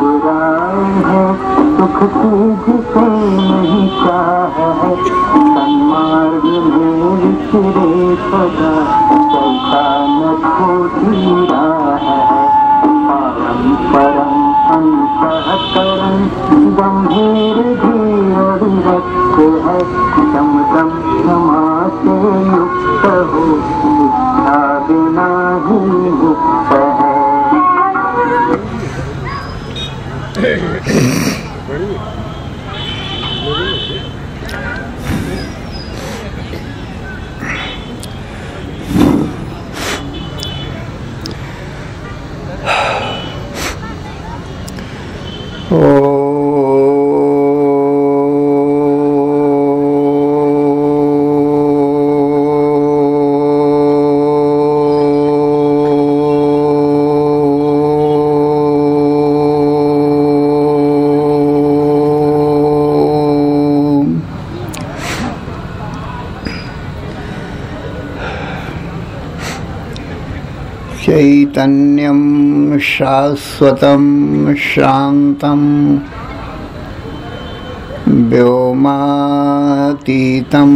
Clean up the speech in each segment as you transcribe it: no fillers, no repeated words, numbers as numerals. विराम है, सुख तुझसे नहीं चाह है, सन्मार्ग में तेरे सदा चलता न खोजी राह है। परम परम अंतःकरण गंभीर धीर विरक्त है, दम दम समा से युक्त हो, इच्छा बिना ही मुक्त है। चैतन्यं शाश्वतं शान्तं व्योमातीतं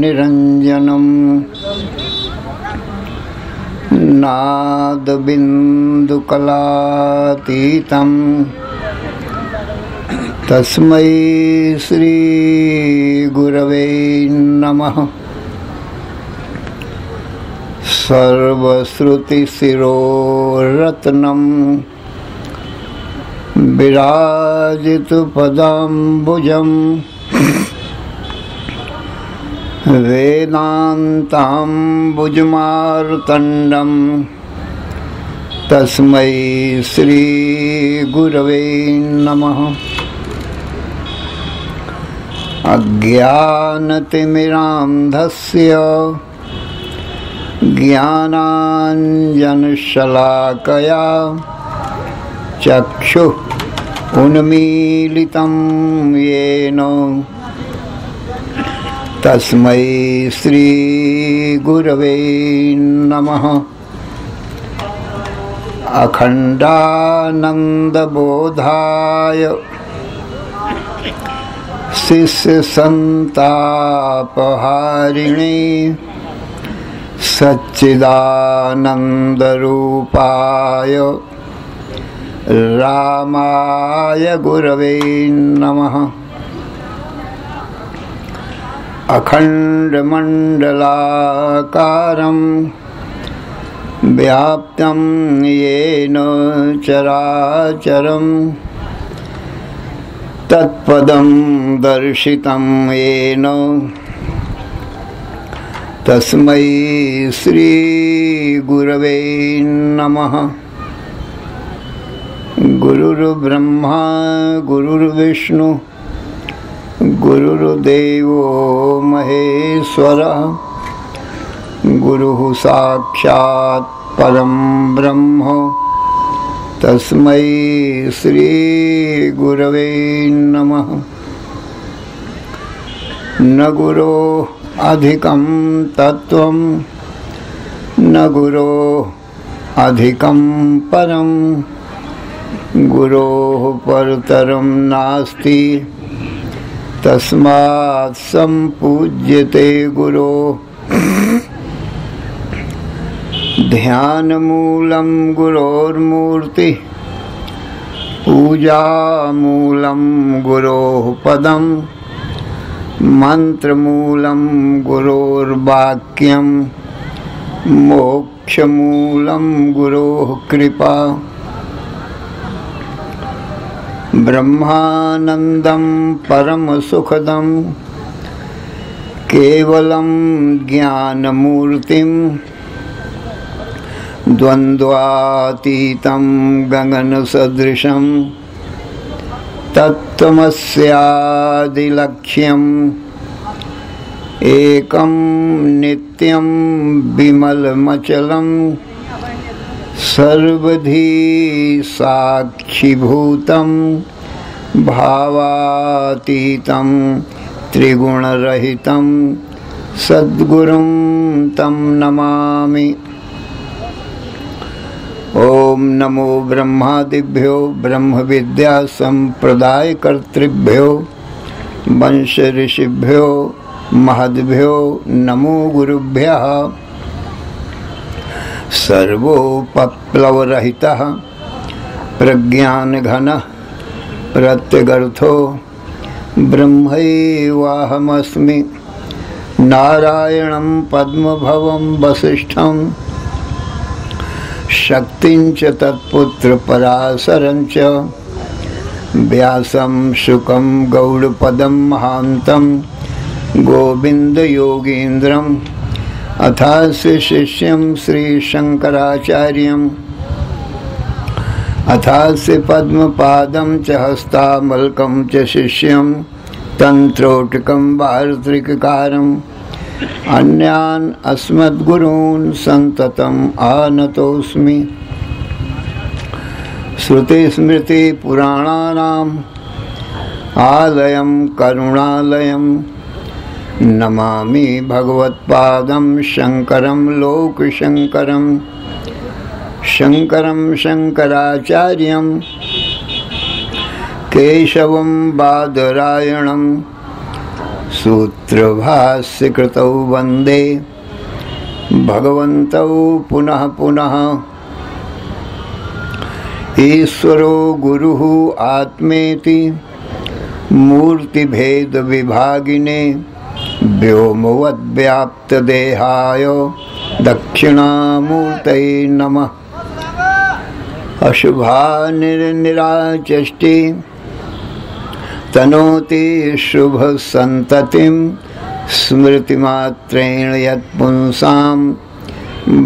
निरञ्जनं नादबिन्दुकलातीतं तस्मै श्रीगुरवे नमः। सर्वश्रुतिशिरोरत्नं विराजितपदाम्बुजं वेदान्ताम्बुजमार्तण्डं तस्मै श्रीगुरवे नमः। अज्ञानतिमिरान्धस्य ज्ञानाञ्जनशलाकया चक्षुः उन्मीलितं येन तस्मै श्रीगुरवे नमः। अखण्डानन्दबोधाय शिष्यसन्तापहारिणे सच्चिदानन्दरूपाय रामाय गुरवे नमः। अखण्डमण्डलाकारं व्याप्तं येन चराचरं तत्पदं दर्शितं येन तस्मै श्रीगुरवे नमः। गुरुर्ब्रह्मा गुरुर्विष्णु गुरुर्देवो महेश्वरः, गुरुः साक्षात् परं ब्रह्म तस्मै श्रीगुरवे नमः। न गुरोः अधिकं तत्त्वं न गुरोः अधिकं परं, गुरोः परतरं नास्ति तस्मात् सम्पूज्यते गुरोः। ध्यानमूलं गुरोर्मूर्तिः, पूजामूलं गुरोः पदम्, मंत्रमूलं गुरोर्वाक्यं, मोक्षमूलं गुरोः कृपा। ब्रह्मानन्दं परमसुखदं केवलं ज्ञानमूर्तिं, द्वन्द्वातीतं गगनसदृशं तत्तमस्यादिलक्ष्यम्, एकं नित्यं विमलमचलं सर्वधी साक्षिभूतं भावातीतं त्रिगुणरहितं सद्गुरुं तं नमामि। ॐ ओम नमो ब्रह्मादिभ्यो ब्रह्म विद्या संप्रदाय कर्तृभ्यो वंश ऋषिभ्यो महद्भ्यो नमो गुरुभ्यः सर्वोपप्लवरहितः प्रज्ञानघनः प्रत्यगर्थो ब्रह्मैवाहमस्मि नारायणं पद्मभवं वसिष्ठं शक्तिञ्च तत्पुत्र पराशरञ्च व्यासं शुकं गौडपदं महान्तं गोविन्दयोगीन्द्रम् अथास्य शिष्यं श्रीशंकराचार्यम् अथास्य पद्मपादं च हस्तामलकं च शिष्यं तंत्रोटकं वार्तिककारं अन्यान् अस्मद्गुरून् संततम् आनतोऽस्मि। श्रुतिस्मृतिपुराणानाम् आलयं करुणालयं नमामि भगवत्पादं शंकरं लोकशंकरं शंकरं शंकराचार्यं केशवं बादरायणं सूत्रभाष्यकृतौ वंदे भगवन्तौ पुनः पुनः। ईश्वरो गुरुः आत्मेति मूर्तिभेद विभागिने व्योमवद्व्याप्तदेहाय दक्षिणामूर्तये नमः। अशुभानिर्निराचष्टि तनोति शुभ संततिं स्मृतिमात्रेण यत्पुंसां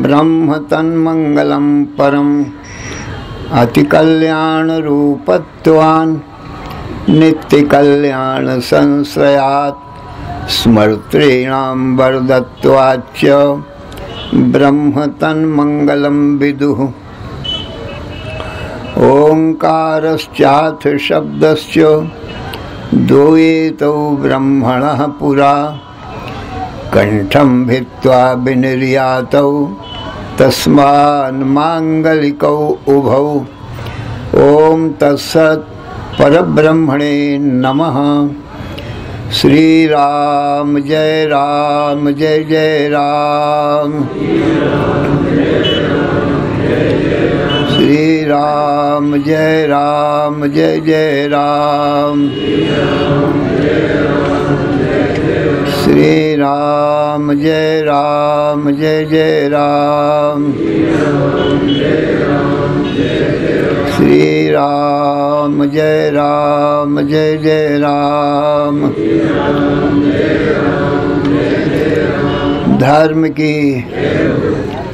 ब्रह्म तन्मंगलं परम् अतिकल्याणरूपत्वान् नित्यकल्याणसंश्रयात् स्मर्तॄणां वरदत्वाच्च ब्रह्म तन्मंगलं विदुः। ओंकारश्चाथ शब्दश्च द्वयेतौ ब्रह्मणः पुरा कंठं भित्वा विनिर्यातौ तस्मान् मांगलिकौ उभौ। ओम तत्सत् परब्रह्मणे नमः। श्री राम जय जय राम श्री राम जय जय राम श्री राम जय जय राम श्री राम जय जय राम। धर्म की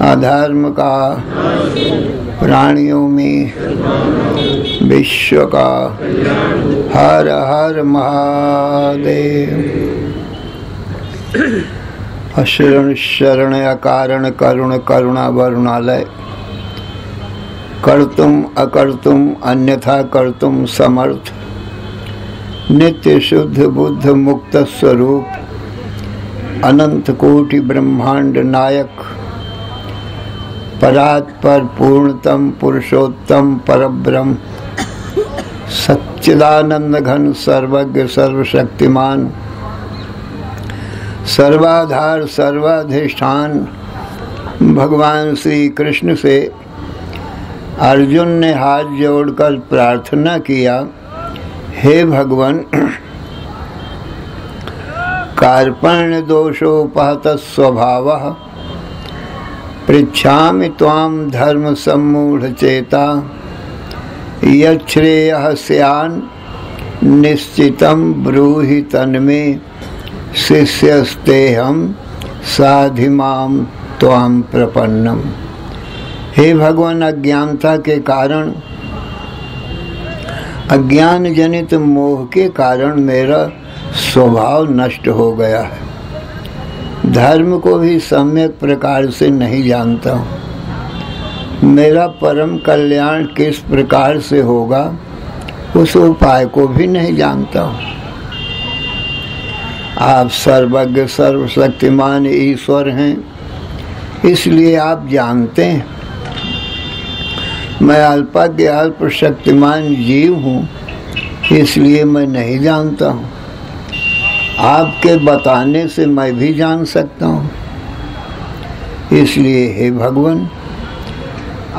अधर्म का प्राणियों में विश्व का हर हर महादेव। अशरण शरण अकारण करुण करुणा वरुणालय कर्तुम अकर्तुम अन्यथा कर्तुम समर्थ नित्य शुद्ध बुद्ध मुक्त स्वरूप अनंत कोटि ब्रह्मांड नायक परात्पर पूर्णतम पुरुषोत्तम परब्रह्म सच्चिदानंद घन सर्वज्ञ सर्वशक्तिमान सर्वाधार सर्वाधिष्ठान भगवान श्री कृष्ण से अर्जुन ने हाथ जोड़कर प्रार्थना किया, हे भगवान कार्पण्य दोषोपहत स्वभावः पृच्छामि त्वां धर्म सम्मूढचेता यच्छ्रेयः स्यान् निश्चितं ब्रूहि तन्मे शिष्यस्तेऽहं साधि मां त्वां प्रपन्नम। हे भगवान अज्ञानता के कारण अज्ञान जनित मोह के कारण मेरा स्वभाव नष्ट हो गया है, धर्म को भी सम्यक प्रकार से नहीं जानता हूँ। मेरा परम कल्याण किस प्रकार से होगा उस उपाय को भी नहीं जानता हूँ। आप सर्वज्ञ सर्वशक्तिमान ईश्वर हैं इसलिए आप जानते हैं मैं अल्पज्ञ अल्प शक्तिमान जीव हूँ, इसलिए मैं नहीं जानता हूँ। आपके बताने से मैं भी जान सकता हूँ। इसलिए हे भगवान,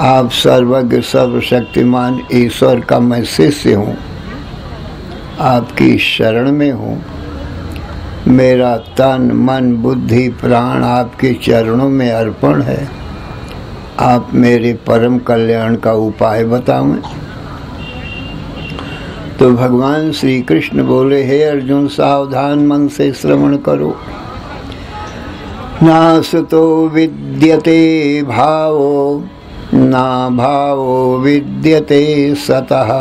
आप सर्वज्ञ सर्वशक्तिमान ईश्वर का मैं शिष्य हूँ, आपकी शरण में हूँ। मेरा तन मन बुद्धि प्राण आपके चरणों में अर्पण है। आप मेरे परम कल्याण का उपाय बताओ। तो भगवान श्री कृष्ण बोले, हे अर्जुन, सावधान मन से श्रवण करो। ना सुतो विद्यते भावो ना भावो विद्यते सतः,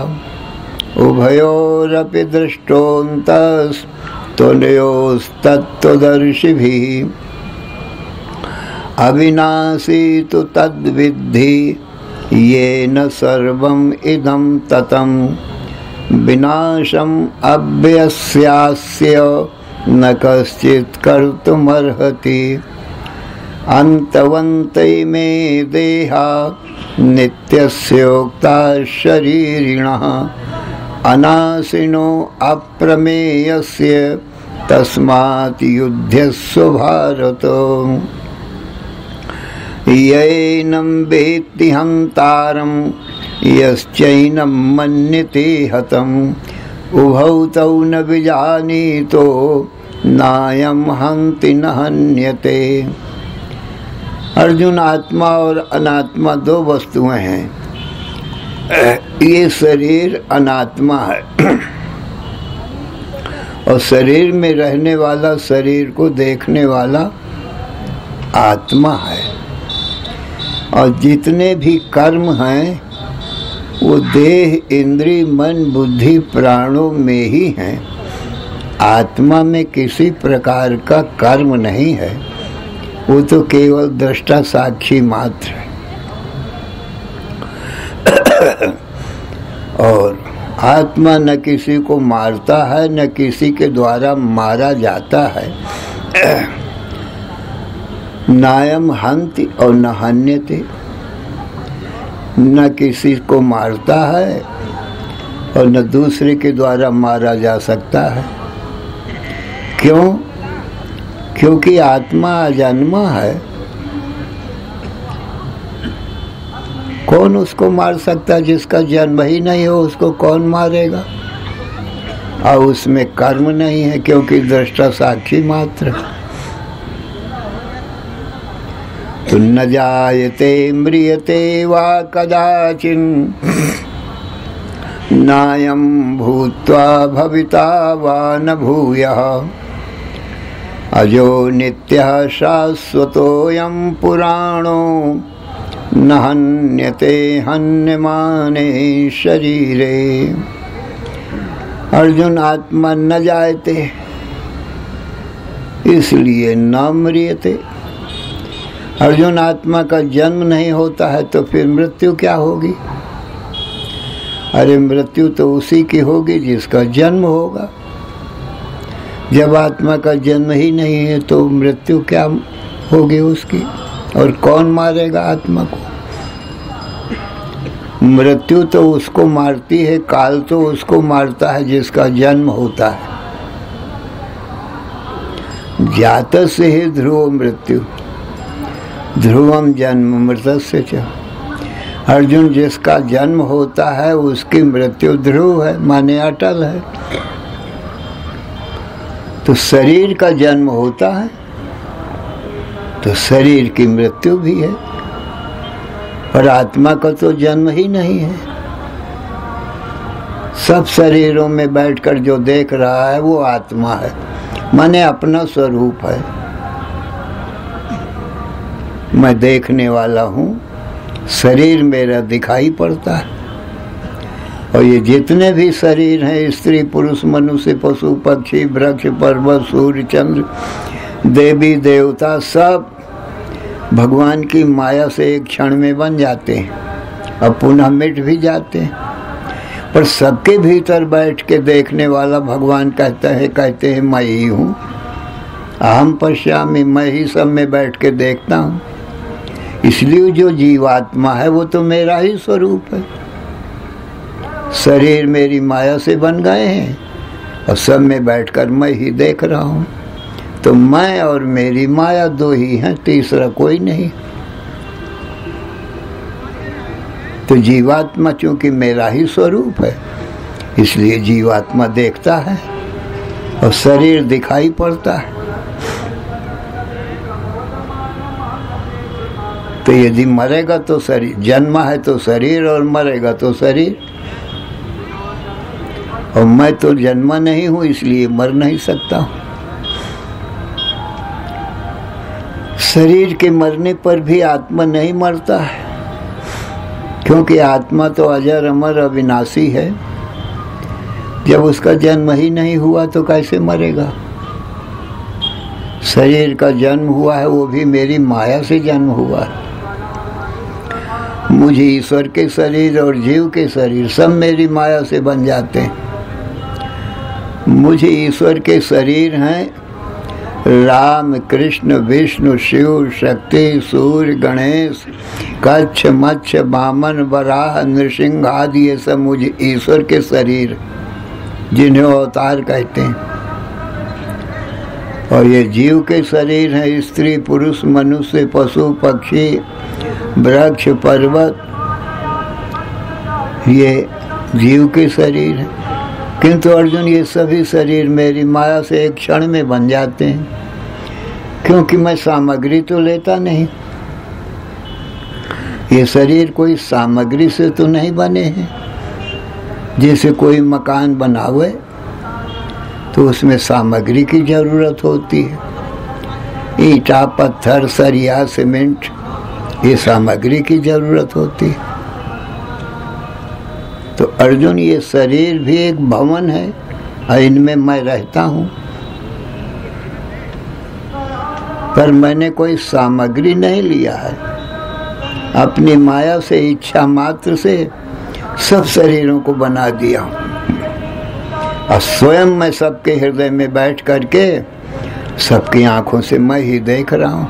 उभयोरपि दृष्टोऽन्तस्तत्त्वदर्शिभिः, अविनाशी तु तद्विद्धि येन सर्वम् इदं ततम्, विनाशम अव्यस्यास्य न कश्चित् कर्तुमर्हति, अन्तवन्ते मे देहा नित्यस्योक्ता शरीरिणः, अनाशिनो अप्रमेयस्य तस्मात् युध्यस्व भारत। येनं वेत्ति हन्तारं यश्चैनं मन्यते हतं, उभौ तौ न विजानीतो नायं हन्ति न हन्यते। अर्जुन, आत्मा और अनात्मा दो वस्तुएं हैं। ये शरीर अनात्मा है और शरीर में रहने वाला, शरीर को देखने वाला आत्मा है। और जितने भी कर्म हैं वो देह इंद्रिय मन बुद्धि प्राणों में ही हैं। आत्मा में किसी प्रकार का कर्म नहीं है, वो तो केवल दृष्टा साक्षी मात्र है। और आत्मा न किसी को मारता है न किसी के द्वारा मारा जाता है। नायम हंति और न हन्यते, न किसी को मारता है और न दूसरे के द्वारा मारा जा सकता है। क्यों? क्योंकि आत्मा अजन्मा है। कौन उसको मार सकता है? जिसका जन्म ही नहीं हो उसको कौन मारेगा? और उसमें कर्म नहीं है क्योंकि दृष्टा साक्षी मात्र। तो न जायते म्रियते वा कदाचिन, नायं भूत्वा भविता वा न भूयः, अजो नित्यः शाश्वतोऽयं पुराणो, न हन्यते हन्यमाने शरीरे। अर्जुन, आत्मा न जायते इसलिए न म्रियते। अर्जुन, आत्मा का जन्म नहीं होता है तो फिर मृत्यु क्या होगी? अरे मृत्यु तो उसी की होगी जिसका जन्म होगा। जब आत्मा का जन्म ही नहीं है तो मृत्यु क्या होगी उसकी? और कौन मारेगा आत्मा को? मृत्यु तो उसको मारती है, काल तो उसको मारता है जिसका जन्म होता है। जात से ही ध्रुव मृत्यु, ध्रुवम जन्म मृतस्य च। अर्जुन, जिसका जन्म होता है उसकी मृत्यु ध्रुव है, माने अटल है। तो शरीर का जन्म होता है तो शरीर की मृत्यु भी है, और आत्मा का तो जन्म ही नहीं है। सब शरीरों में बैठकर जो देख रहा है वो आत्मा है, माने अपना स्वरूप है। मैं देखने वाला हूँ, शरीर मेरा दिखाई पड़ता है। और ये जितने भी शरीर हैं, स्त्री पुरुष मनुष्य पशु पक्षी वृक्ष पर्वत सूर्य चंद्र देवी देवता, सब भगवान की माया से एक क्षण में बन जाते हैं और पुनः मिट भी जाते हैं। पर सबके भीतर बैठ के देखने वाला भगवान कहते हैं मैं ही हूँ, अहम पश्यामि, मैं ही सब में बैठ के देखता हूँ। इसलिए जो जीवात्मा है वो तो मेरा ही स्वरूप है। शरीर मेरी माया से बन गए हैं और सब में बैठकर मैं ही देख रहा हूँ। तो मैं और मेरी माया दो ही हैं, तीसरा कोई नहीं। तो जीवात्मा चूंकि मेरा ही स्वरूप है इसलिए जीवात्मा देखता है और शरीर दिखाई पड़ता है। तो यदि मरेगा तो शरीर, जन्मा है तो शरीर और मरेगा तो शरीर, और मैं तो जन्मा नहीं हूँ इसलिए मर नहीं सकता हूँ। शरीर के मरने पर भी आत्मा नहीं मरता है, क्योंकि आत्मा तो अजर अमर अविनाशी है। जब उसका जन्म ही नहीं हुआ तो कैसे मरेगा? शरीर का जन्म हुआ है वो भी मेरी माया से जन्म हुआ है। मुझे ईश्वर के शरीर और जीव के शरीर सब मेरी माया से बन जाते हैं। मुझे ईश्वर के शरीर हैं राम, कृष्ण, विष्णु, शिव, शक्ति, सूर्य, गणेश, कच्छ, मत्स्य, बामन, वराह, नृसिंह आदि, ये सब मुझे ईश्वर के शरीर जिन्हें अवतार कहते हैं। और ये जीव के शरीर हैं स्त्री, पुरुष, मनुष्य, पशु, पक्षी, वृक्ष, पर्वत, ये जीव के शरीर हैं। किंतु अर्जुन, ये सभी शरीर मेरी माया से एक क्षण में बन जाते हैं, क्योंकि मैं सामग्री तो लेता नहीं। ये शरीर कोई सामग्री से तो नहीं बने हैं। जैसे कोई मकान बनावे तो उसमें सामग्री की जरूरत होती है, ईटा, पत्थर, सरिया, सीमेंट, ये सामग्री की जरूरत होती है। तो अर्जुन, ये शरीर भी एक भवन है और इनमें मैं रहता हूँ, पर मैंने कोई सामग्री नहीं लिया है। अपनी माया से, इच्छा मात्र से सब शरीरों को बना दिया हूँ और स्वयं मैं सबके हृदय में बैठ करके सबकी आंखों से मैं ही देख रहा हूँ।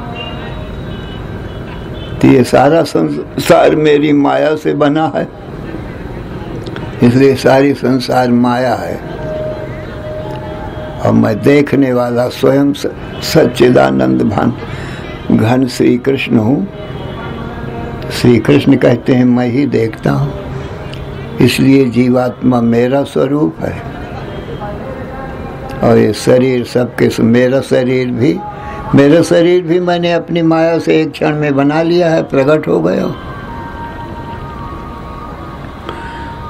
तो ये सारा संसार मेरी माया से बना है, इसलिए सारी संसार माया है और मैं देखने वाला स्वयं सच्चिदानंद भान घन श्री कृष्ण हूँ। श्री कृष्ण कहते हैं मैं ही देखता हूँ, इसलिए जीवात्मा मेरा स्वरूप है और ये शरीर सबके, मेरा शरीर भी मैंने अपनी माया से एक क्षण में बना लिया है, प्रकट हो गया।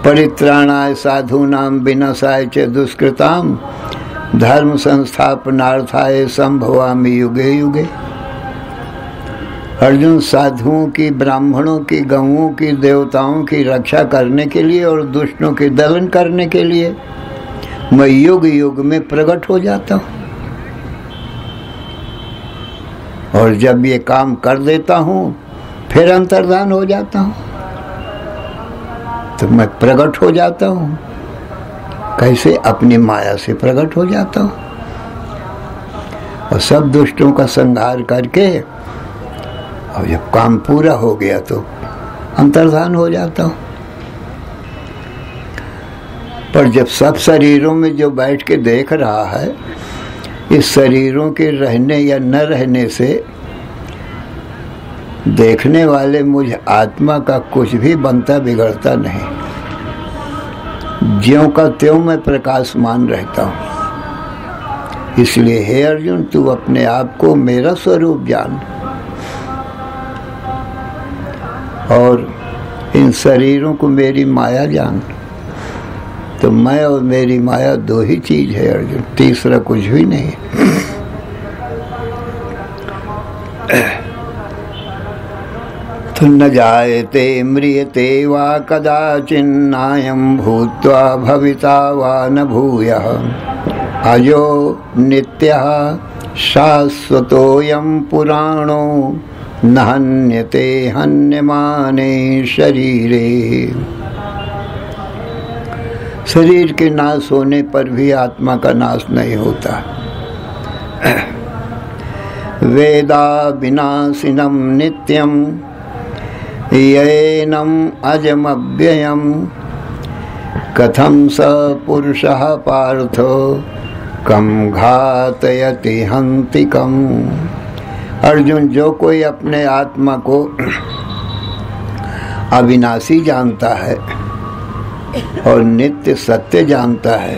परित्राणाय साधूनाम विनाशाय च दुष्कृताम धर्म संस्थापनार्थाय संभवामि युगे युगे। अर्जुन, साधुओं की, ब्राह्मणों की, गऊओं की, देवताओं की रक्षा करने के लिए और दुष्टों के दलन करने के लिए मैं युग युग में प्रकट हो जाता हूँ। और जब ये काम कर देता हूँ फिर अंतर्धान हो जाता हूँ। तो मैं प्रकट हो जाता हूँ कैसे? अपनी माया से प्रकट हो जाता हूँ और सब दुष्टों का संहार करके, और जब काम पूरा हो गया तो अंतर्धान हो जाता हूँ। पर जब सब शरीरों में जो बैठ के देख रहा है, इस शरीरों के रहने या न रहने से देखने वाले मुझे आत्मा का कुछ भी बनता बिगड़ता नहीं, ज्यों का त्यों मैं प्रकाशमान रहता हूँ। इसलिए हे अर्जुन, तू अपने आप को मेरा स्वरूप जान और इन शरीरों को मेरी माया जान। तो मैं और मेरी माया दो ही चीज है अर्जुन, तीसरा कुछ भी नहीं। तो न जायते म्रियते वा कदाचिन्नायं भूत्वा भविता वा न भूयः अजो नित्यः शाश्वतोऽयं पुराणो न हन्यते हन्यमाने शरीरे। शरीर के नाश होने पर भी आत्मा का नाश नहीं होता। वेदा विनाशिनम नित्यम येनम अजमव्ययम कथम स पुरुषः पार्थ कम घातयति हंतिकम। अर्जुन, जो कोई अपने आत्मा को अविनाशी जानता है और नित्य सत्य जानता है,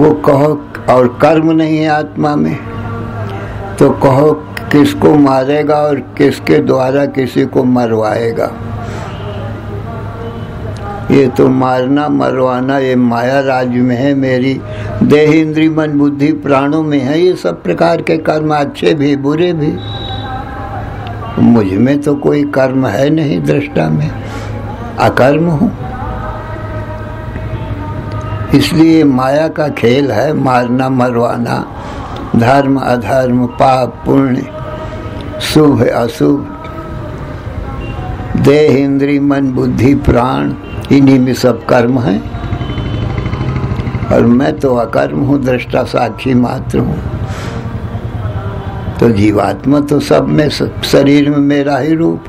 वो कहो और कर्म नहीं है आत्मा में, तो कहो किसको मारेगा और किसके द्वारा किसी को मरवाएगा। ये तो मारना मरवाना ये माया राज में है, मेरी देह इंद्रिय मन बुद्धि प्राणों में है। ये सब प्रकार के कर्म, अच्छे भी बुरे भी। मुझ में तो कोई कर्म है नहीं, दृष्टा में अकर्म हूँ। इसलिए माया का खेल है मारना मरवाना, धर्म अधर्म, पाप पुण्य, शुभ अशुभ, देह इंद्रिय मन बुद्धि प्राण, इन्हीं में सब कर्म हैं। और मैं तो अकर्म हूँ, दृष्टा साक्षी मात्र हूँ। तो जीवात्मा तो सब में, शरीर में मेरा ही रूप,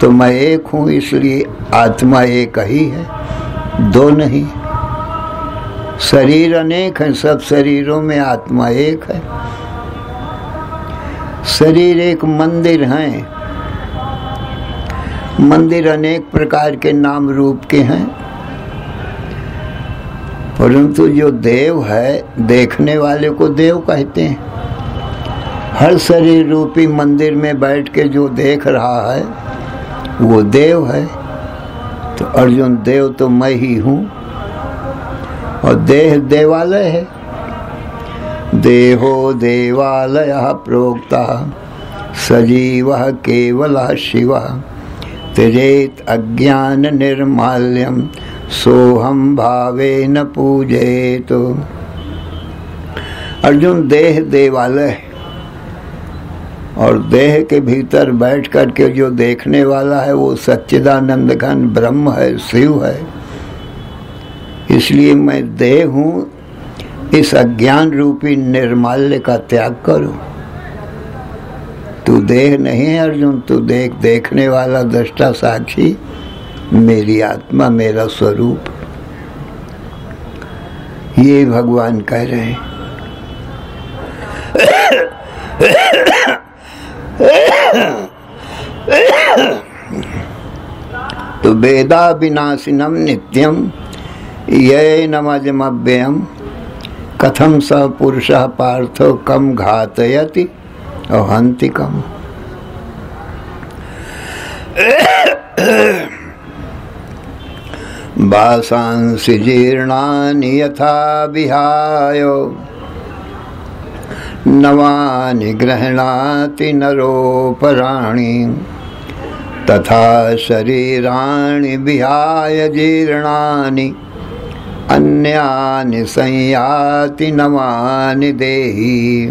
तो मैं एक हूँ। इसलिए आत्मा एक ही है, दो नहीं। शरीर अनेक है, सब शरीरों में आत्मा एक है। शरीर एक मंदिर है, मंदिर अनेक प्रकार के नाम रूप के हैं, परंतु जो देव है देखने वाले को देव कहते हैं। हर शरीर रूपी मंदिर में बैठ के जो देख रहा है वो देव है। तो अर्जुन, देव तो मैं ही हूँ और देह देवालय है। देहो देवालयः प्रोक्ता सजीवः केवलः शिवः त्यजेत् अज्ञान निर्माल्यं सोहं भावेन पूजेत। अर्जुन, देह देवालय और देह के भीतर बैठ कर के जो देखने वाला है वो सच्चिदानंद घन ब्रह्म है, शिव है। इसलिए मैं देह हूँ, इस अज्ञान रूपी निर्माल्य का त्याग करो। तू देह नहीं है अर्जुन, तू देखने वाला दृष्टा साक्षी मेरी आत्मा, मेरा स्वरूप। ये भगवान कह रहे हैं। तो वेदा विनाशिनम नित्यम ये नमजमव्ययम कथम स पुरुषः पार्थो कम घातयति हंतिकम। वासांसि जीर्णानि यथा विहाय नवानि गृह्णाति नरोपराणि तथा शरीराणि विहाय जीर्णानि अन्यानि संयाति नमानि देहि।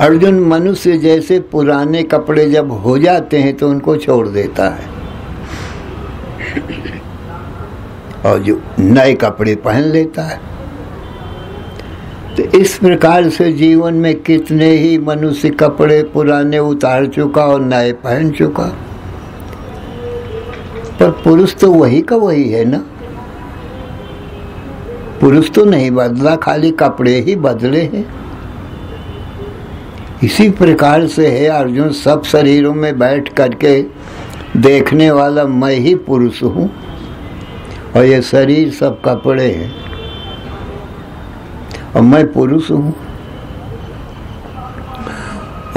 अर्जुन, मनुष्य जैसे पुराने कपड़े जब हो जाते हैं तो उनको छोड़ देता है और जो नए कपड़े पहन लेता है। तो इस प्रकार से जीवन में कितने ही मनुष्य कपड़े पुराने उतार चुका और नए पहन चुका, पर पुरुष तो वही का वही है ना। पुरुष तो नहीं बदला, खाली कपड़े ही बदले हैं। इसी प्रकार से है अर्जुन, सब शरीरों में बैठ करके देखने वाला मैं ही पुरुष हूँ और ये शरीर सब कपड़े हैं और मैं पुरुष हूँ।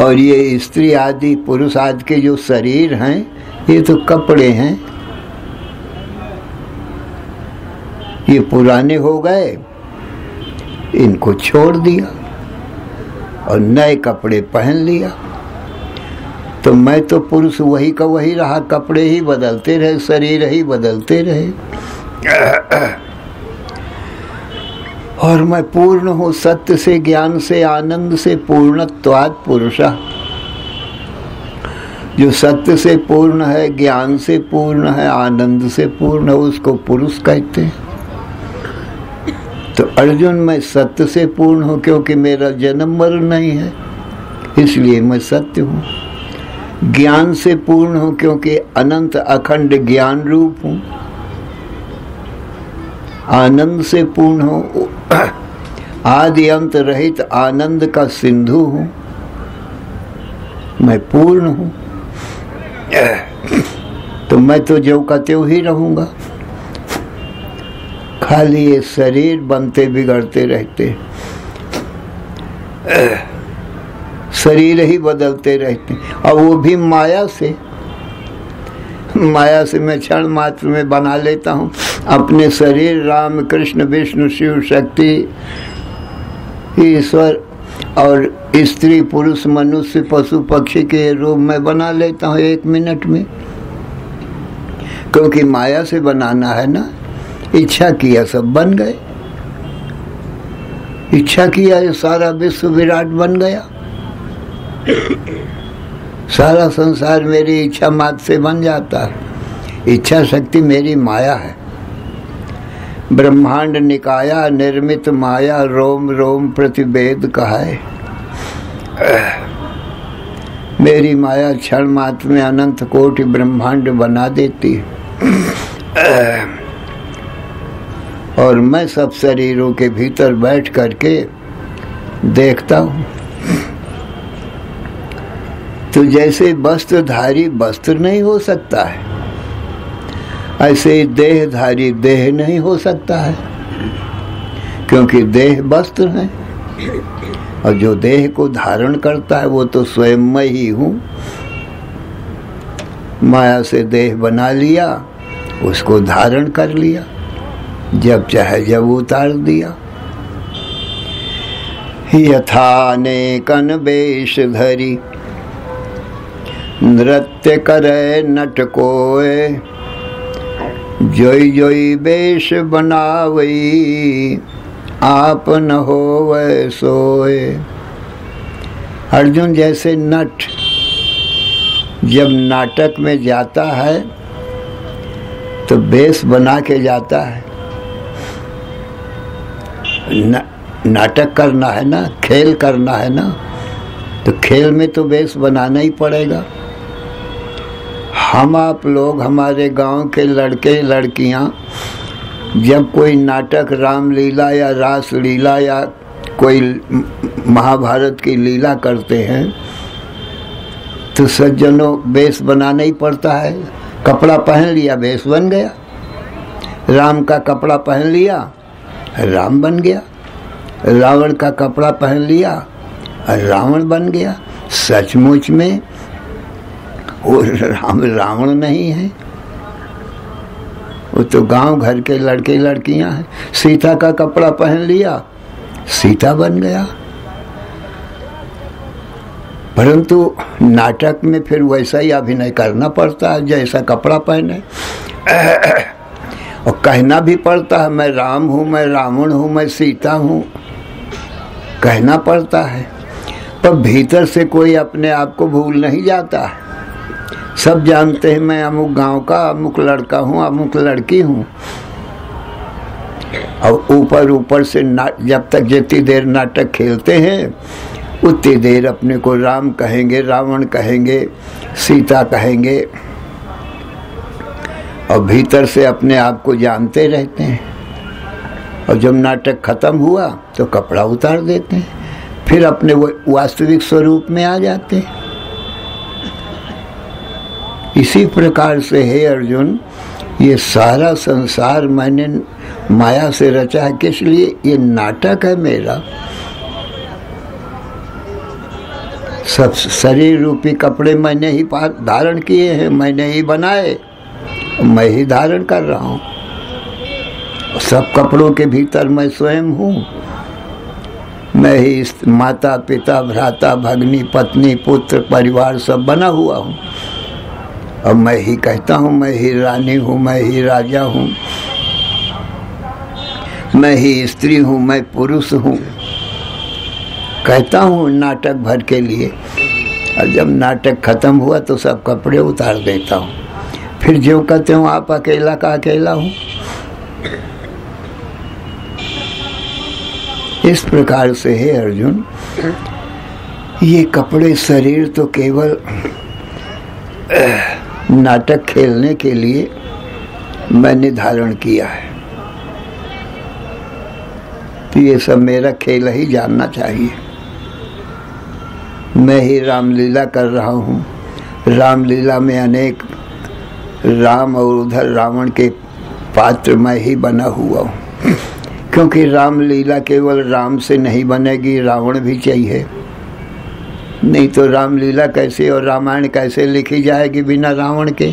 और ये स्त्री आदि पुरुष आदि के जो शरीर हैं ये तो कपड़े हैं। ये पुराने हो गए, इनको छोड़ दिया और नए कपड़े पहन लिया। तो मैं तो पुरुष वही का वही रहा, कपड़े ही बदलते रहे, शरीर ही बदलते रहे। और मैं पूर्ण हूँ, सत्य से ज्ञान से आनंद से पूर्णत्वात् पुरुषः। जो सत्य से पूर्ण है, ज्ञान से पूर्ण है, आनंद से पूर्ण है, उसको पुरुष कहते हैं। तो अर्जुन, मैं सत्य से पूर्ण हूँ क्योंकि मेरा जन्म मरण नहीं है, इसलिए मैं सत्य हूँ। ज्ञान से पूर्ण हूं क्योंकि अनंत अखंड ज्ञान रूप हूं। आनंद से पूर्ण हूं, आदि अंत रहित आनंद का सिंधु हूं, मैं पूर्ण हूं। तो मैं तो ज्यों का त्यों ही रहूंगा, खाली ये शरीर बनते बिगड़ते रहते, शरीर ही बदलते रहते, और वो भी माया से। माया से मैं क्षण मात्र में बना लेता हूँ अपने शरीर, राम कृष्ण विष्णु शिव शक्ति ईश्वर और स्त्री पुरुष मनुष्य पशु पक्षी के रूप में बना लेता हूँ एक मिनट में, क्योंकि माया से बनाना है ना। इच्छा किया सब बन गए, इच्छा किया ये सारा विश्व विराट बन गया, सारा संसार मेरी इच्छा मात्र से बन जाता है। इच्छा शक्ति मेरी माया है, ब्रह्मांड निकाया निर्मित माया रोम रोम प्रतिवेद का है। मेरी माया क्षण मात्र में अनंत कोटि ब्रह्मांड बना देती है, और मैं सब शरीरों के भीतर बैठ करके देखता हूँ। तो जैसे वस्त्रधारी वस्त्र नहीं हो सकता है, ऐसे देहधारी देह नहीं हो सकता है, क्योंकि देह वस्त्र है, और जो देह को धारण करता है वो तो स्वयं मैं ही हूँ। माया से देह बना लिया, उसको धारण कर लिया, जब चाहे जब उतार दिया। यथानेकन वेशधरी नृत्य करे नट कोय, जोई जोई बेश बनावई आप न होवै सोय। अर्जुन जैसे नट जब नाटक में जाता है तो बेश बना के जाता है। नाटक करना है ना, खेल करना है ना, तो खेल में तो बेश बनाना ही पड़ेगा। हम आप लोग, हमारे गांव के लड़के लड़कियां जब कोई नाटक रामलीला या रास लीला या कोई महाभारत की लीला करते हैं तो सज्जनों वेश बनाना ही पड़ता है। कपड़ा पहन लिया, वेश बन गया। राम का कपड़ा पहन लिया, राम बन गया। रावण का कपड़ा पहन लिया, रावण बन गया। सचमुच में वो राम रावण नहीं है, वो तो गांव घर के लड़के लड़कियां हैं। सीता का कपड़ा पहन लिया, सीता बन गया। परंतु नाटक में फिर वैसा ही अभिनय करना पड़ता है जैसा कपड़ा पहने, और कहना भी पड़ता है मैं राम हूँ, मैं रावण हूँ, मैं सीता हूँ, कहना पड़ता है। पर भीतर से कोई अपने आप को भूल नहीं जाता है। सब जानते हैं मैं अमुक गांव का अमुक लड़का हूँ, अमुक लड़की हूँ। और ऊपर ऊपर से जब तक जितनी देर नाटक खेलते हैं उतनी देर अपने को राम कहेंगे, रावण कहेंगे, सीता कहेंगे, और भीतर से अपने आप को जानते रहते हैं। और जब नाटक खत्म हुआ तो कपड़ा उतार देते हैं, फिर अपने वो वास्तविक स्वरूप में आ जाते हैं। इसी प्रकार से हे अर्जुन, ये सारा संसार मैंने माया से रचा है, किस लिए? ये नाटक है मेरा। सब शरीर रूपी कपड़े मैंने ही धारण किए हैं, मैंने ही बनाए, मैं ही धारण कर रहा हूँ। सब कपड़ों के भीतर मैं स्वयं हूँ, मैं ही माता पिता भ्राता भगिनी पत्नी पुत्र परिवार सब बना हुआ हूँ। और मैं ही कहता हूँ मैं ही रानी हूँ, मैं ही राजा हूँ, मैं ही स्त्री हूँ, मैं पुरुष हूँ, कहता हूँ नाटक भर के लिए। और जब नाटक खत्म हुआ तो सब कपड़े उतार देता हूँ, फिर जो कहते हूँ आप अकेला का अकेला हूँ। इस प्रकार से हे अर्जुन, ये कपड़े शरीर तो केवल नाटक खेलने के लिए मैंने धारण किया है। तो ये सब मेरा खेल ही जानना चाहिए। मैं ही रामलीला कर रहा हूँ। रामलीला में अनेक राम और उधर रावण के पात्र मैं ही बना हुआ हूँ, क्योंकि रामलीला केवल राम से नहीं बनेगी, रावण भी चाहिए। नहीं तो रामलीला कैसे और रामायण कैसे लिखी जाएगी बिना रावण के?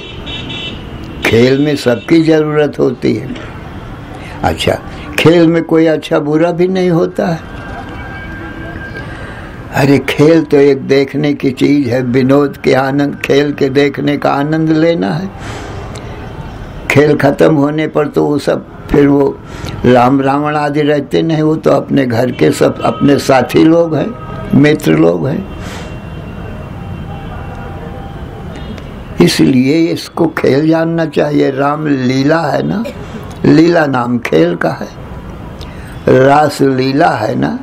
खेल में सबकी ज़रूरत होती है। अच्छा, खेल में कोई अच्छा बुरा भी नहीं होता है। अरे खेल तो एक देखने की चीज़ है, विनोद के आनंद, खेल के देखने का आनंद लेना है। खेल ख़त्म होने पर तो वो सब फिर वो राम रावण आदि रहते नहीं, वो तो अपने घर के सब अपने साथी लोग हैं, मित्र लोग हैं। इसलिए इसको खेल जानना चाहिए। राम लीला है ना, लीला नाम खेल का है। रास लीला है ना,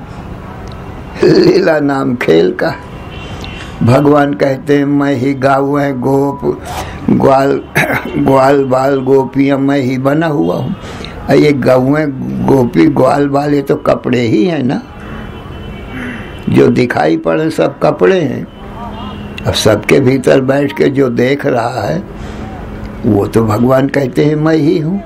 लीला नाम खेल का है। भगवान कहते हैं मैं ही गाऊँ है गोप ग्वाल ग्वाल बाल गोपियाँ मैं ही बना हुआ हूँ। ये गाऊँ है गोपी ग्वाल बाल ये तो कपड़े ही हैं ना, जो दिखाई पड़े सब कपड़े हैं। अब सबके भीतर बैठ के जो देख रहा है वो तो भगवान कहते हैं मैं ही हूँ।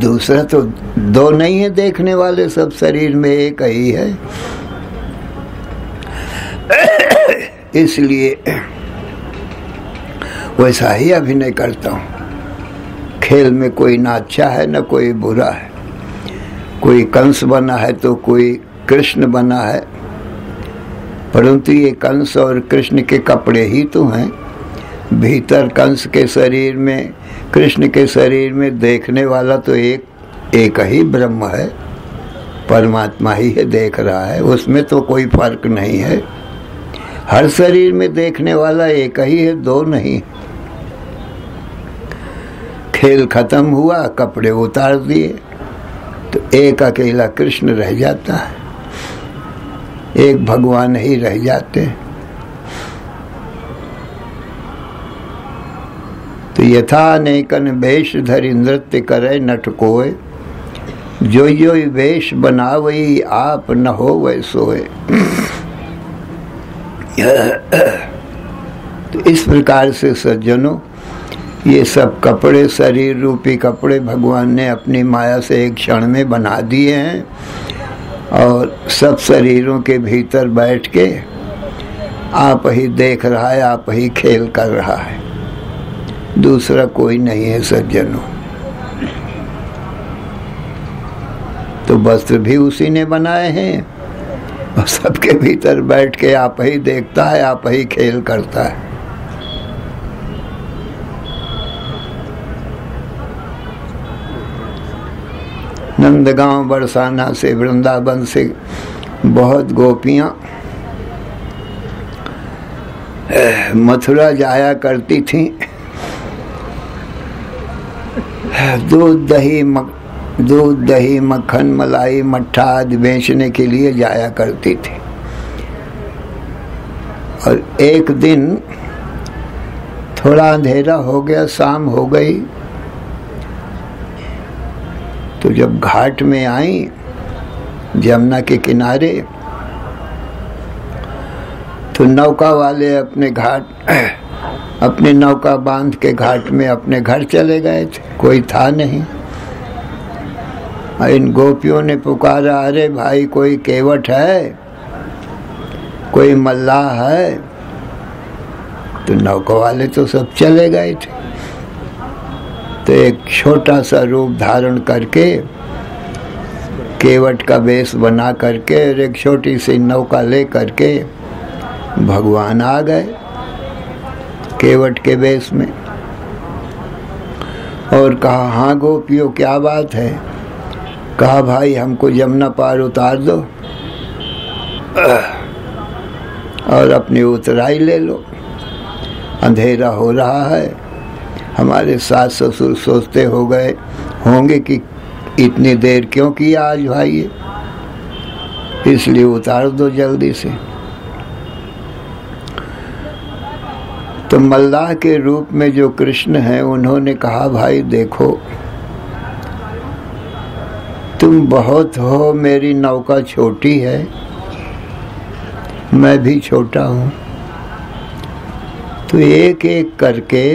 दूसरा तो दो नहीं है देखने वाले, सब शरीर में एक ही है। इसलिए वैसा ही अभिनय करता हूँ। खेल में कोई ना अच्छा है ना कोई बुरा है। कोई कंस बना है तो कोई कृष्ण बना है, परंतु ये कंस और कृष्ण के कपड़े ही तो हैं। भीतर कंस के शरीर में, कृष्ण के शरीर में देखने वाला तो एक ही ब्रह्म है, परमात्मा ही है, देख रहा है। उसमें तो कोई फर्क नहीं है। हर शरीर में देखने वाला एक ही है, दो नहीं। खेल खत्म हुआ, कपड़े उतार दिए, तो एक अकेला कृष्ण रह जाता है, एक भगवान ही रह जाते हैं। तो यथा अनेकन वेश धरि नृत्य करे नट कोय, जो जो वेश बनावई आप न हो वै सोय। तो इस प्रकार से सज्जनों, ये सब कपड़े, शरीर रूपी कपड़े भगवान ने अपनी माया से एक क्षण में बना दिए हैं, और सब शरीरों के भीतर बैठ के आप ही देख रहा है, आप ही खेल कर रहा है, दूसरा कोई नहीं है सज्जनों। तो वस्त्र भी उसी ने बनाए हैं, और सबके भीतर बैठ के आप ही देखता है, आप ही खेल करता है। नंदगांव बरसाना से, वृंदावन से बहुत गोपियाँ मथुरा जाया करती थीं। दूध दही मक्खन मलाई मट्ठा आदि बेचने के लिए जाया करती थी। और एक दिन थोड़ा अंधेरा हो गया, शाम हो गई, तो जब घाट में आई जमुना के किनारे, तो नौका वाले अपने घाट, अपने नौका बांध के घाट में अपने घर चले गए थे, कोई था नहीं। और इन गोपियों ने पुकारा, अरे भाई कोई केवट है, कोई मल्लाह है। तो नौका वाले तो सब चले गए थे। तो एक छोटा सा रूप धारण करके, केवट का वेश बना करके, और एक छोटी सी नौका ले करके भगवान आ गए केवट के वेश में, और कहा हाँ गोपियों क्या बात है। कहा भाई हमको जमुना पार उतार दो और अपनी उतराई ले लो, अंधेरा हो रहा है। हमारे सास ससुर सोचते हो गए होंगे कि इतनी देर क्यों किया आज भाई, इसलिए उतार दो जल्दी से। तो मल्लाह के रूप में जो कृष्ण हैं उन्होंने कहा, भाई देखो तुम बहुत हो, मेरी नौका छोटी है, मैं भी छोटा हूँ। तो एक एक करके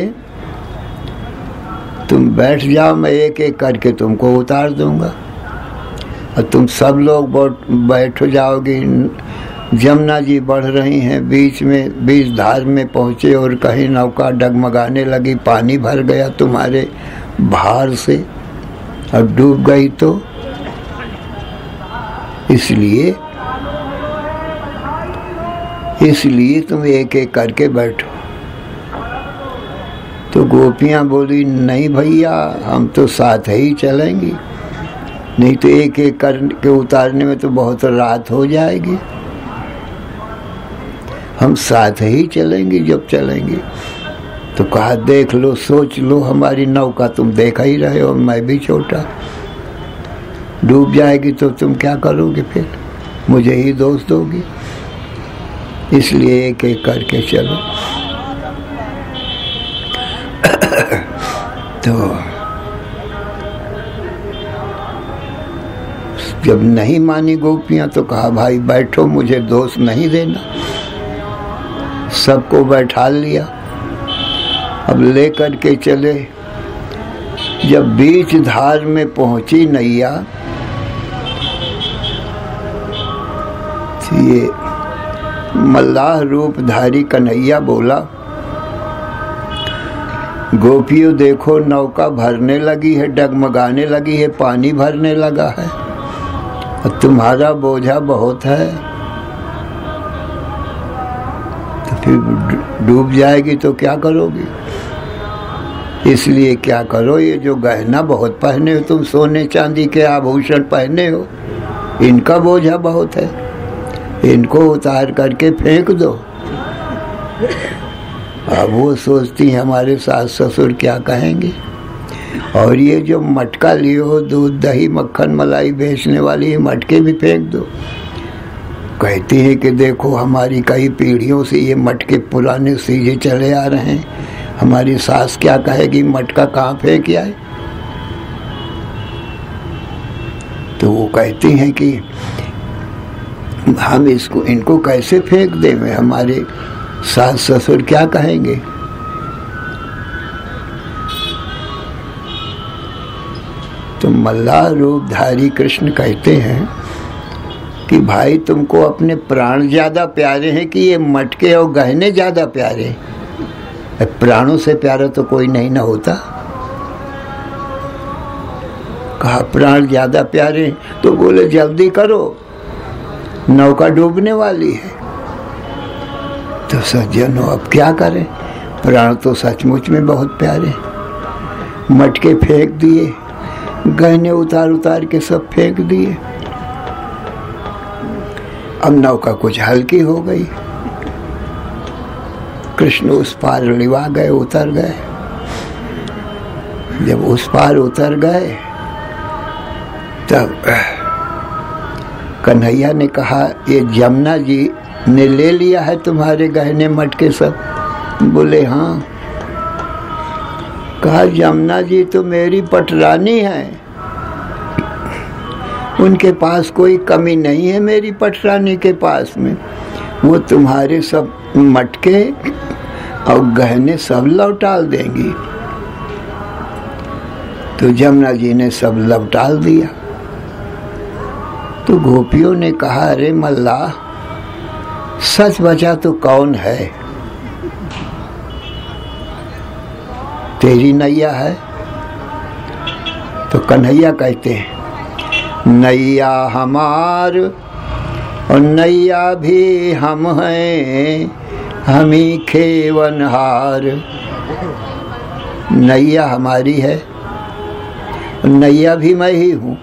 तुम बैठ जाओ, मैं एक एक करके तुमको उतार दूँगा और तुम सब लोग बैठ जाओगे। जमुना जी बढ़ रही हैं, बीच धार में पहुँचे और कहीं नौका डगमगाने लगी, पानी भर गया तुम्हारे भार से और डूब गई। तो इसलिए तुम एक एक करके बैठो। तो गोपियाँ बोली, नहीं भैया, हम तो साथ ही चलेंगी, नहीं तो एक एक करके उतारने में तो बहुत रात हो जाएगी, हम साथ ही चलेंगे। जब चलेंगे तो कहा, देख लो, सोच लो, हमारी नौका तुम देख ही रहे हो, मैं भी छोटा, डूब जाएगी तो तुम क्या करोगे, फिर मुझे ही दोष दोगे, इसलिए एक एक करके चलो। तो जब नहीं मानी गोपियाँ तो कहा, भाई बैठो, मुझे दोष नहीं देना। सबको बैठा लिया, अब ले करके चले। जब बीच धार में पहुंची नैया, ये मल्लाह रूपधारी कन्हैया बोला, गोपियों देखो, नौका भरने लगी है, डगमगाने लगी है, पानी भरने लगा है, और तुम्हारा बोझा बहुत है, डूब जाएगी तो क्या करोगे। इसलिए क्या करो, ये जो गहना बहुत पहने हो तुम, सोने चांदी के आभूषण पहने हो, इनका बोझा बहुत है, इनको उतार करके फेंक दो। अब वो सोचती है हमारे सास ससुर क्या कहेंगे, और ये जो मटका लिए हो, दूध दही मक्खन मलाई बेचने वाली, मटके भी फेंक दो। कहती है कि देखो, हमारी कई पीढ़ियों से ये मटके पुराने सीजे चले आ रहे हैं, हमारी सास क्या कहेगी, मटका कहाँ फेंक आए। तो वो कहती हैं कि हम इसको इनको कैसे फेंक दें, हमारे सास ससुर क्या कहेंगे। तो मल्लाह रूपधारी कृष्ण कहते हैं कि भाई तुमको अपने प्राण ज़्यादा प्यारे हैं कि ये मटके और गहने ज़्यादा प्यारे हैं। प्राणों से प्यारा तो कोई नहीं ना होता। कहा प्राण ज़्यादा प्यारे हैं, तो बोले जल्दी करो, नौका डूबने वाली है। तो सज्जनों अब क्या करें, प्राण तो सचमुच में बहुत प्यारे, मटके फेंक दिए, गहने उतार उतार के सब फेंक दिए, अब नौका कुछ हल्की हो गई। कृष्ण उस पार लिवा गए, उतर गए। जब उस पार उतर गए तब कन्हैया ने कहा, ये जमुना जी ने ले लिया है तुम्हारे गहने मटके सब। बोले हाँ। कहा जमुना जी तो मेरी पटरानी है, उनके पास कोई कमी नहीं है, मेरी पटरानी के पास में वो तुम्हारे सब मटके और गहने सब लौटाल देंगी। तो जमुना जी ने सब लौटाल दिया। तो गोपियों ने कहा, अरे मल्लाह, सच बचा तो कौन है, तेरी नैया है। तो कन्हैया कहते हैं, नैया हमार और नैया भी हम हैं, हमी खेवनहार। नैया हमारी है, नैया भी मैं ही हूँ,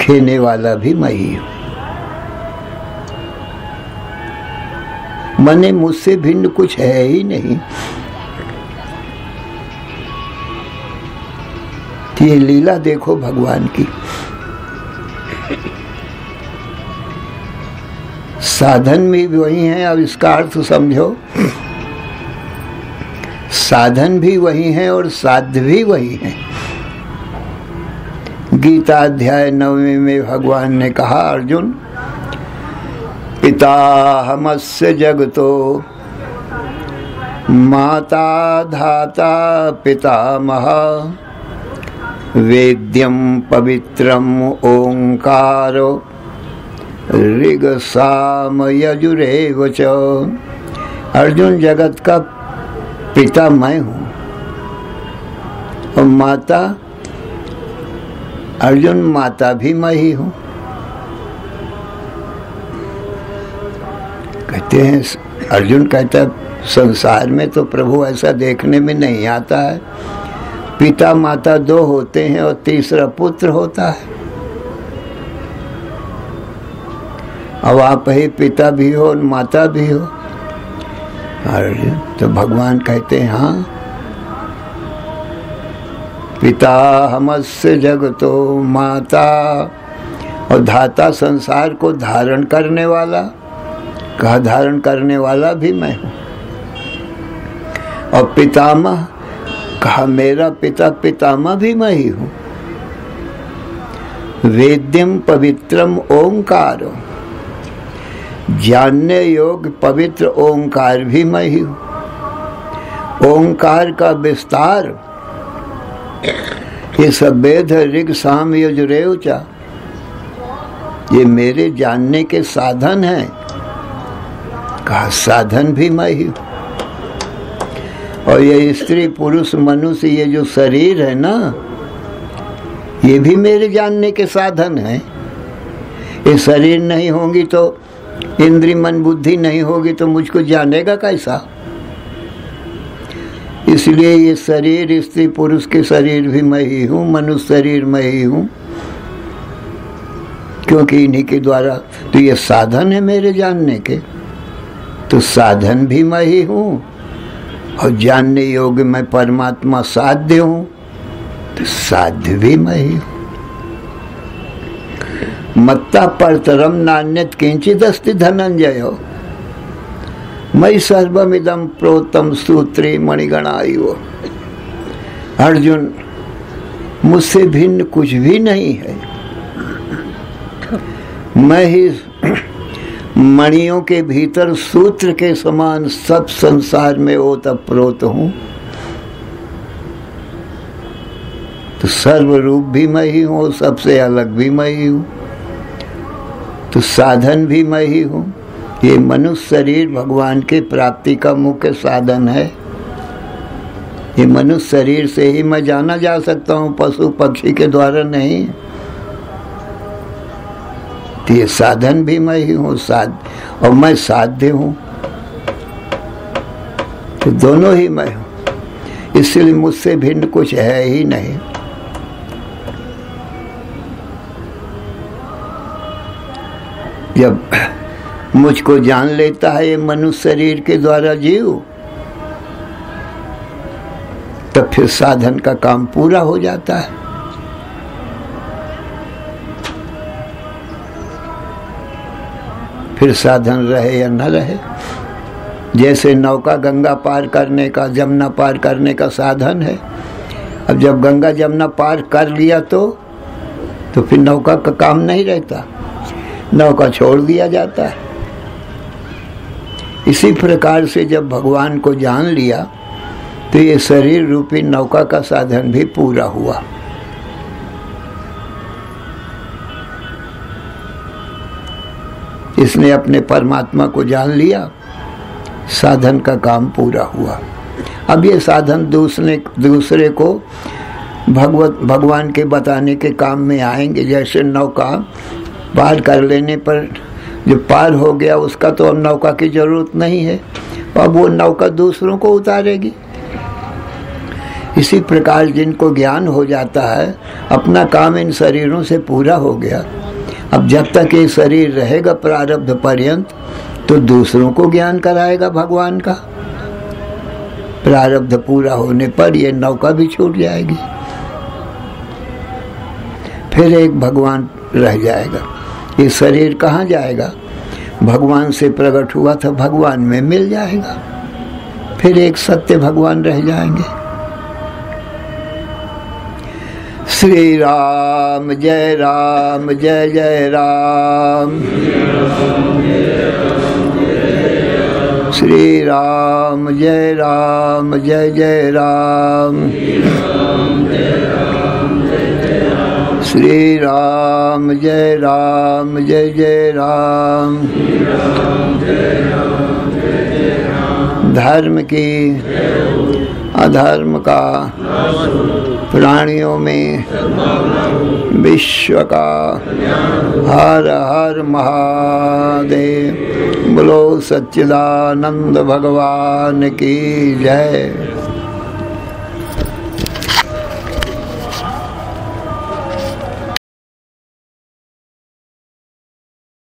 खेने वाला भी मैं ही हूँ, मने मुझसे भिन्न कुछ है ही नहीं। ये लीला देखो भगवान की। साधन में भी वही है। अब इसका अर्थ समझो। साधन भी वही है और साध्य भी वही है। गीता अध्याय 9 में भगवान ने कहा, अर्जुन पिताहमस्य जगतो माता धाता पितामह वेद्यं पवित्रं ओंकारो ऋग साम यजुरेव च। अर्जुन, जगत का पिता मैं हूँ और माता, अर्जुन माता भी मैं ही हूँ। कहते हैं, अर्जुन कहता है, संसार में तो प्रभु ऐसा देखने में नहीं आता है, पिता माता दो होते हैं और तीसरा पुत्र होता है। अब आप ही पिता भी हो और माता भी हो। अर्जुन, तो भगवान कहते हैं, हाँ, पिता हमस्य जगतो माता, और धाता संसार को धारण करने वाला, कहा धारण करने वाला भी मैं हूँ, और पितामह कहा मेरा पिता पितामह भी मैं ही हूँ। वेद्यम पवित्रम ओंकार, जानने योग्य पवित्र ओंकार भी मैं ही हूँ। ओंकार का विस्तार ये सब वेद ऋग साम यजुर्वेद चा, ये मेरे जानने के साधन हैं। कहा साधन भी मैं ही हूँ। और ये स्त्री पुरुष मनुष्य ये जो शरीर है ना, ये भी मेरे जानने के साधन हैं। ये शरीर नहीं होंगी तो इंद्रिय मन बुद्धि नहीं होगी तो मुझको जानेगा कैसा। इसलिए ये शरीर, स्त्री पुरुष के शरीर भी मैं ही हूँ, मनुष्य शरीर मैं ही हूँ, क्योंकि इन्हीं के द्वारा तो ये साधन है मेरे जानने के। तो साधन भी मैं ही हूँ और जानने योग्य मैं परमात्मा साध्य हूँ, तो साध्य भी मैं ही हूँ। मत्ता परतरम नान्यत् किंचित् अस्ति धनंजय, मयि सर्वमिदं प्रोतम सूत्रे मणिगणायो। अर्जुन, मुझसे भिन्न कुछ भी नहीं है, मैं ही मणियों के भीतर सूत्र के समान सब संसार में ओतप्रोत हूं। तो सर्वरूप भी मैं ही हूं, सबसे अलग भी मैं ही हूं, तो साधन भी मैं ही हूं। ये मनुष्य शरीर भगवान की प्राप्ति का मुख्य साधन है। ये मनुष्य शरीर से ही मैं जाना जा सकता हूं, पशु पक्षी के द्वारा नहीं। ये साधन भी मैं ही हूँ और मैं साध्य हूँ, तो दोनों ही मैं हूँ, इसलिए मुझसे भिन्न कुछ है ही नहीं। जब मुझको जान लेता है ये मनुष्य शरीर के द्वारा जीव, तब फिर साधन का काम पूरा हो जाता है। फिर साधन रहे या न रहे, जैसे नौका गंगा पार करने का, जमुना पार करने का साधन है। अब जब गंगा जमुना पार कर लिया तो फिर नौका का काम नहीं रहता, नौका छोड़ दिया जाता है। इसी प्रकार से जब भगवान को जान लिया तो ये शरीर रूपी नौका का साधन भी पूरा हुआ। इसने अपने परमात्मा को जान लिया, साधन का काम पूरा हुआ। अब ये साधन दूसरे को भगवान के बताने के काम में आएंगे। जैसे नौका पार कर लेने पर जो पार हो गया, उसका तो अब नौका की जरूरत नहीं है, अब वो नौका दूसरों को उतारेगी। इसी प्रकार जिनको ज्ञान हो जाता है, अपना काम इन शरीरों से पूरा हो गया, अब जब तक ये शरीर रहेगा प्रारब्ध पर्यंत, तो दूसरों को ज्ञान कराएगा भगवान का। प्रारब्ध पूरा होने पर ये नौका भी छूट जाएगी, फिर एक भगवान रह जाएगा। ये शरीर कहाँ जाएगा? भगवान से प्रकट हुआ था, भगवान में मिल जाएगा, फिर एक सत्य भगवान रह जाएंगे। श्री राम जय राम जय जय राम, श्री राम जय राम जय जय राम, श्री राम जय राम जय जय राम। धर्म की अधर्म का, प्राणियों में विश्व का हर हर महादेव। बोलो सच्चिदानंद भगवान की जय।